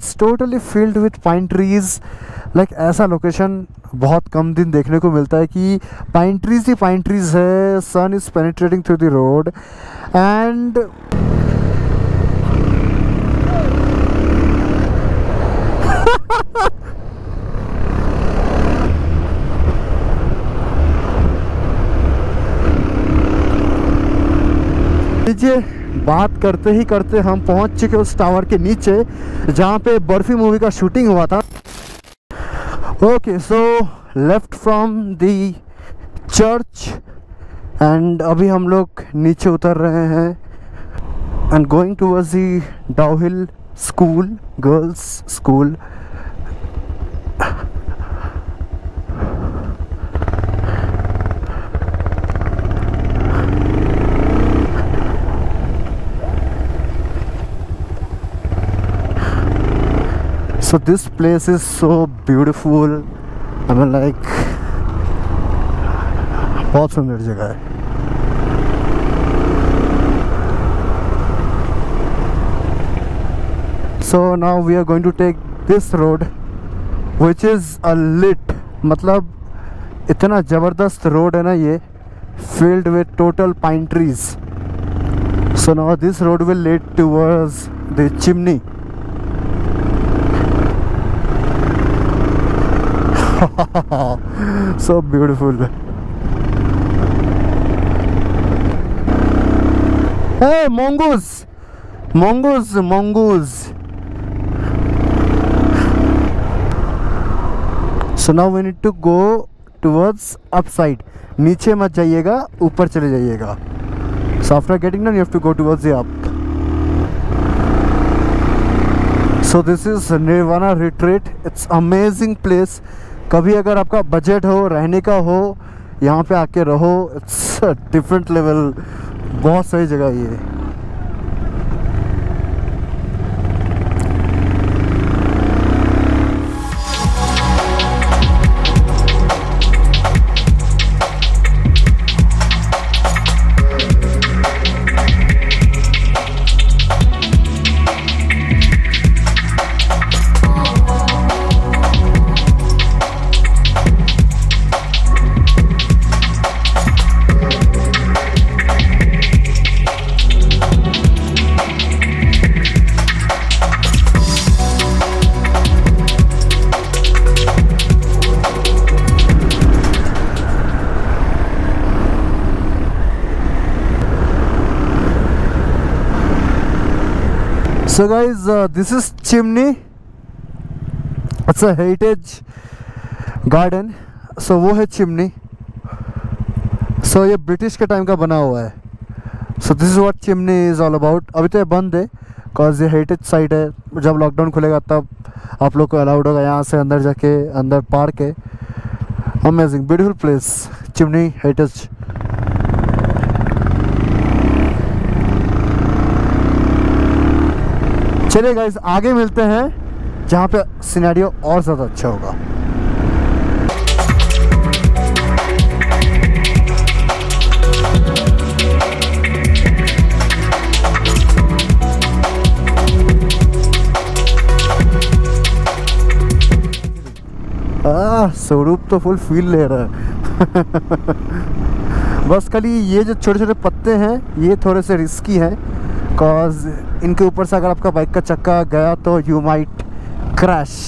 It's totally filled with pine trees. Like ऐसा location बहुत कम दिन देखने को मिलता है कि पाइन ट्रीज़ है. Sun is penetrating through the road and बात करते ही करते हम पहुंच चुके उस टावर के नीचे जहां पे बर्फी मूवी का शूटिंग हुआ था. Okay so left from the church and अभी हम लोग नीचे उतर रहे हैं and going towards the Dowhill school, girls school. So this place is so beautiful. I mean like बहुत सुंदर जगह है. So now we are going to take this road which is a lit, मतलब इतना ज़बरदस्त रोड है ना ये, filled with total pine trees. So now this road will lead towards the chimney. So beautiful. Hey mongoose, mongoose, mongoose. So now we need to go towards upside. नीचे मत जाइएगा, ऊपर चले जाइएगा. So after getting down, you have to go towards the up. So this is Nirvana retreat. It's amazing place. कभी अगर आपका budget हो, रहने का हो, यहाँ पे आके रहो. इट्स डिफरेंट लेवल, बहुत सही जगह ये. So guys, this is chimney. It's a heritage garden. So वो है chimney. So ये ब्रिटिश के टाइम का बना हुआ है. So this is what chimney is all about. अभी तो ये बंद है cause ये heritage site है. जब लॉकडाउन खुलेगा तब आप लोग को अलाउड होगा यहाँ से अंदर जाके. अंदर पार्क है. Amazing, beautiful place. Chimney heritage. चलिए गाइस आगे मिलते हैं जहाँ पे सिनेरियो और ज़्यादा अच्छा होगा. स्वरूप तो फुल फील ले रहा है. बस खाली ये जो छोटे छोटे पत्ते हैं ये थोड़े से रिस्की हैं बिकॉज इनके ऊपर से अगर आपका बाइक का चक्का गया तो you might crash.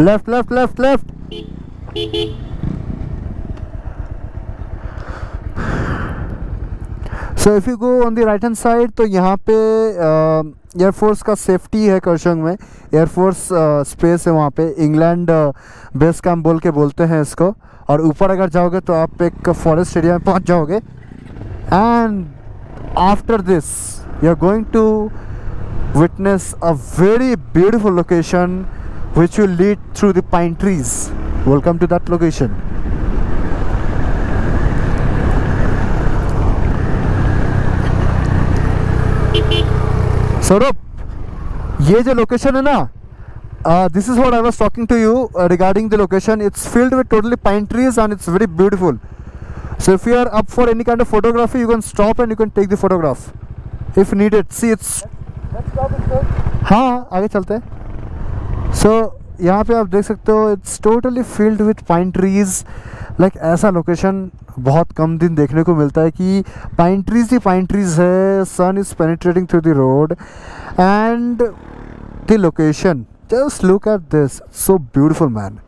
Left left left left. So if you go on the right hand side तो यहाँ पे एयरफोर्स का सेफ्टी है करशंग में, एयरफोर्स स्पेस है वहाँ पे, इंग्लैंड बेस कैम्प बोल के बोलते हैं इसको। और ऊपर अगर जाओगे तो आप एक फॉरेस्ट एरिया में पहुँच जाओगे and after this you are going to witness a very beautiful location which will lead through the pine trees. Welcome to that location. Swarup, ये जो location है ना, this is what I was talking to you regarding the location. It's filled with totally pine trees and it's very beautiful. So if you are up for any kind of photography, you can stop and you can take the photograph if needed. See, it's हाँ आगे चलते हैं। सो यहाँ पे आप देख सकते हो it's totally filled with pine trees. Like ऐसा लोकेशन बहुत कम दिन देखने को मिलता है कि पाइन ट्रीज ही पाइन ट्रीज है। Sun is penetrating through the road and the location, just look at this, so beautiful man.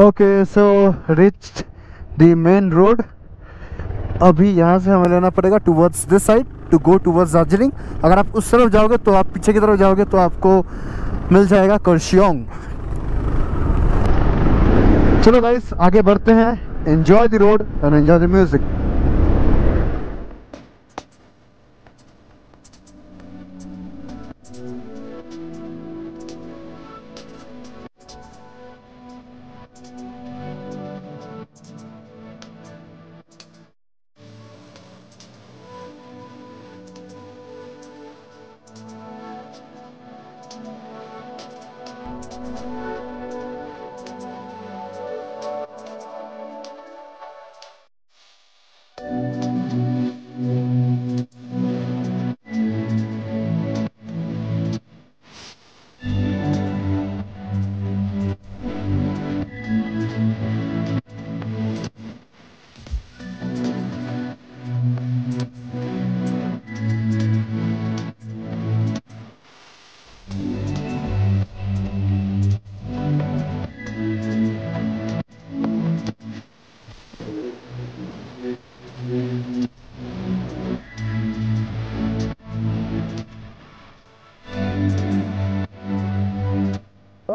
Okay so reached the main road. अभी यहाँ से हमें लेना पड़ेगा towards this side to go towards Darjeeling. अगर आप उस तरफ जाओगे तो आप पीछे की तरफ जाओगे तो आपको मिल जाएगा कुर्सियोंग। चलो गाइस आगे बढ़ते हैं, enjoy the road and enjoy the music.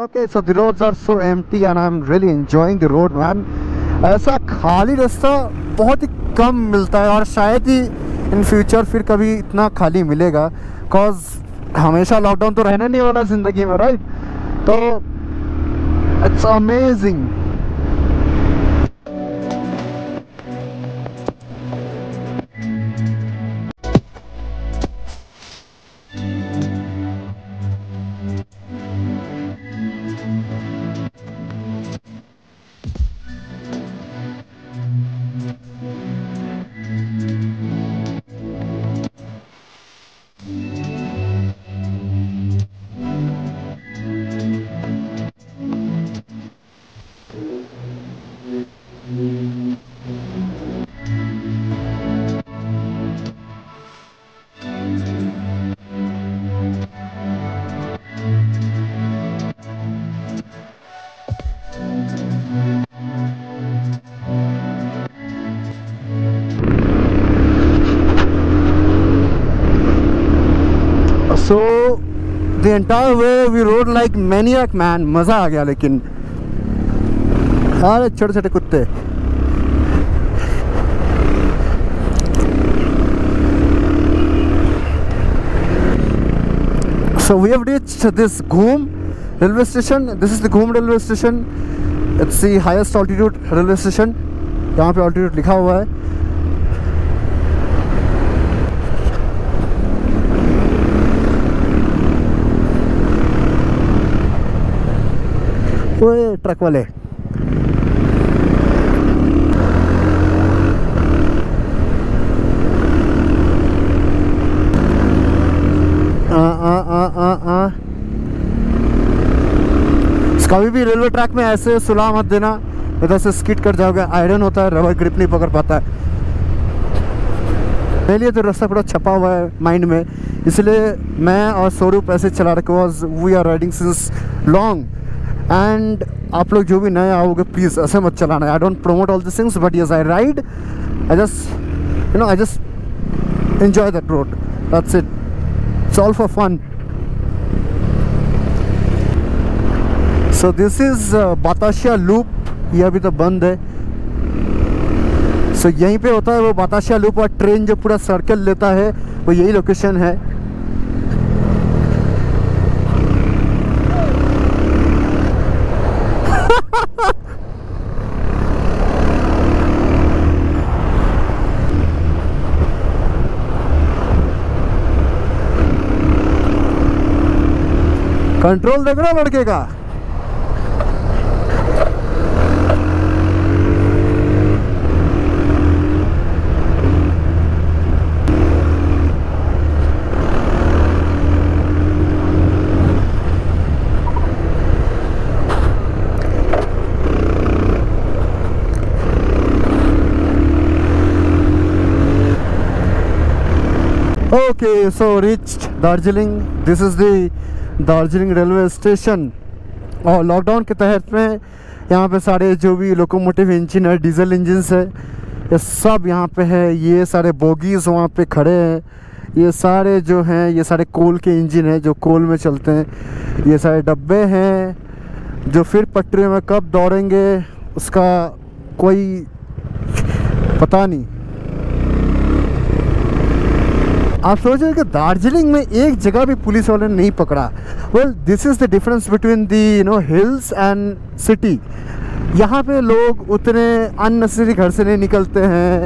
Okay, so the roads are so empty and I'm really enjoying the road, man. ऐसा खाली रास्ता बहुत ही कम मिलता है और शायद ही इन फ्यूचर फिर कभी इतना खाली मिलेगा, बिकॉज हमेशा लॉकडाउन तो रहना नहीं वाला जिंदगी में, राइट? तो it's amazing. So the entire way we rode like maniac, man. मज़ा आ गया लेकिन, अरे छोटे छोटे कुत्ते। So we have reached this Ghoom railway station. This is the Ghoom railway station. It's the highest altitude railway station. यहाँ पे altitude लिखा हुआ है. ओए ट्रक वाले. कभी भी रेलवे ट्रैक में ऐसे सुलह मत देना, इधर से स्किट कर जाओगे. आयरन होता है, रबर ग्रिप नहीं पकड़ पाता है. मेरे लिए तो रास्ता पूरा छपा हुआ है माइंड में, इसलिए मैं और स्वरूप ऐसे चला रहे because we are riding since long. And आप लोग जो भी नए आओगे प्लीज़ ऐसे मत चलाना है. I don't promote all this things but yes I ride, I just you know I just enjoy that road, that's it, it's all for fun. So this is Batasia loop. ये अभी तो बंद है. सो यहीं पे होता है वो बाताशिया लूप और ट्रेन जो पूरा सर्कल लेता है वो यही लोकेशन है. कंट्रोल देख रहा लड़के का. Okay, so reached Darjeeling. This is the Darjeeling railway station. और लॉकडाउन के तहत में यहाँ पे सारे जो भी लोकोमोटिव इंजन है, डीजल इंजन्स है, ये सब यहाँ पे है. ये सारे बोगीज़ वहाँ पे खड़े हैं. ये सारे जो हैं ये सारे कोल के इंजन हैं जो कोल में चलते हैं. ये सारे डब्बे हैं जो फिर पटरियों में कब दौड़ेंगे उसका कोई पता नहीं. आप सोच रहे हो कि दार्जिलिंग में एक जगह भी पुलिस वाले ने नहीं पकड़ा. Well this is the difference between the you know hills and city. यहाँ पे लोग उतने अननेसेसरी घर से नहीं निकलते हैं,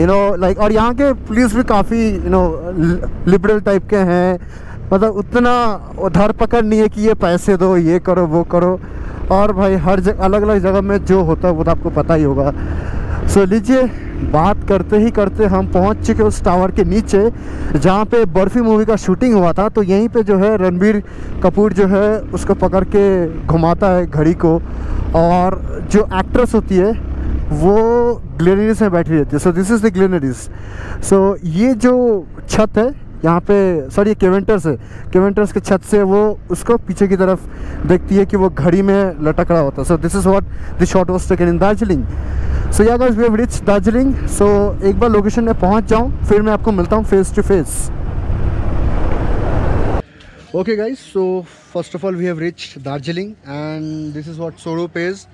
यू नो लाइक. और यहाँ के पुलिस भी काफ़ी यू नो लिबरल टाइप के हैं, मतलब उतना धर पकड़ नहीं है कि ये पैसे दो ये करो वो करो. और भाई हर जगह अलग अलग जगह में जो होता है वो तो आपको पता ही होगा. सो लीजिए बात करते ही करते हम पहुंच चुके उस टावर के नीचे जहां पे बर्फ़ी मूवी का शूटिंग हुआ था. तो यहीं पे जो है रणबीर कपूर जो है उसको पकड़ के घुमाता है घड़ी को, और जो एक्ट्रेस होती है वो ग्लेनरिडीज़ में बैठी रहती है. So this is the Glenary's. सो ये जो छत है यहाँ पे, सॉरी ये केवेंटर्स है, केवेंटर्स के छत से वो उसको पीछे की तरफ देखती है कि वो घड़ी में लटक रहा होता है. So this is what the shot was taken in Darjeeling. So या guys we have reached Darjeeling. So एक बार लोकेशन में पहुँच जाऊँ फिर मैं आपको मिलता हूँ face to face. Okay guys, so first of all we have reached Darjeeling and this is what Swaroop is.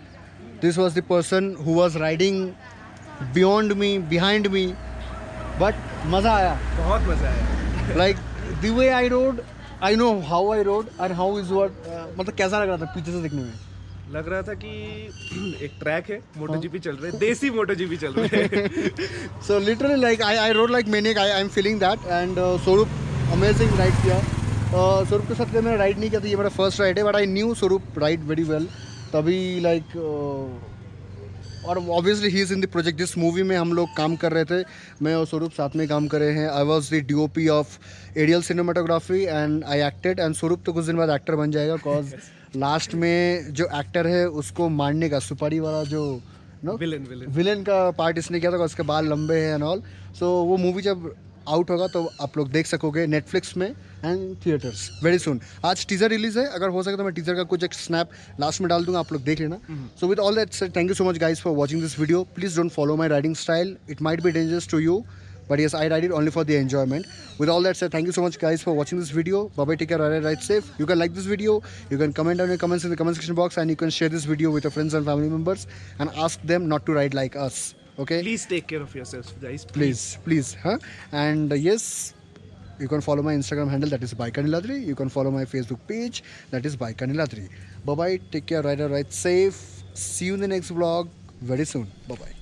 This was the person who was riding beyond me, behind me. But मज़ा आया, बहुत मज़ा आया. Like the way I rode, I know how I rode and how is what. मतलब कैसा लग रहा था पीछे से देखने में? लग रहा था कि एक ट्रैक है, MotoGP चल रहा है, देसी MotoGP चल रहा है. So literally like I rode like maniac. I'm feeling that and स्वरूप amazing ride किया. स्वरूप के साथ मैंने ride नहीं किया था, ये मेरा first ride है. But I knew स्वरूप ride very well. तभी like और obviously he is in the project. जिस मूवी में हम लोग काम कर रहे थे, मैं और स्वरूप साथ में काम कर रहे हैं. I was the DOP of aerial cinematography and I acted. And Swaroop तो कुछ दिन बाद एक्टर बन जाएगा बिकॉज लास्ट में जो एक्टर है उसको मारने का सुपारी वाला जो नो विलेन का पार्ट इसने किया था. उसके बाल लंबे हैं एंड ऑल. सो वो मूवी जब आउट होगा तो आप लोग देख सकोगे नेटफ्लिक्स में एंड थिएटर्स वेरी सुन. आज टीजर रिलीज है, अगर हो सके तो मैं टीजर का कुछ एक स्नैप लास्ट में डाल दूंगा, आप लोग देख लेना. So with all that said, thank you so much guys for watching this video. Please don't follow my riding style, it might be dangerous to you but yes I ride it only for the enjoyment. With all that said, thank you so much guys for watching this video. Bye, take care, ride safe. You can like this video, you can comment on your comments in the comment section box and you can share this video with your friends and family members and ask them not to ride like us. Okay, please take care of yourselves guys, please, huh? And yes, You can follow my Instagram handle, that is Biker Niladri. You can follow my Facebook page, that is Biker Niladri. Bye bye. Take care. Ride safe. See you in the next vlog very soon. Bye bye.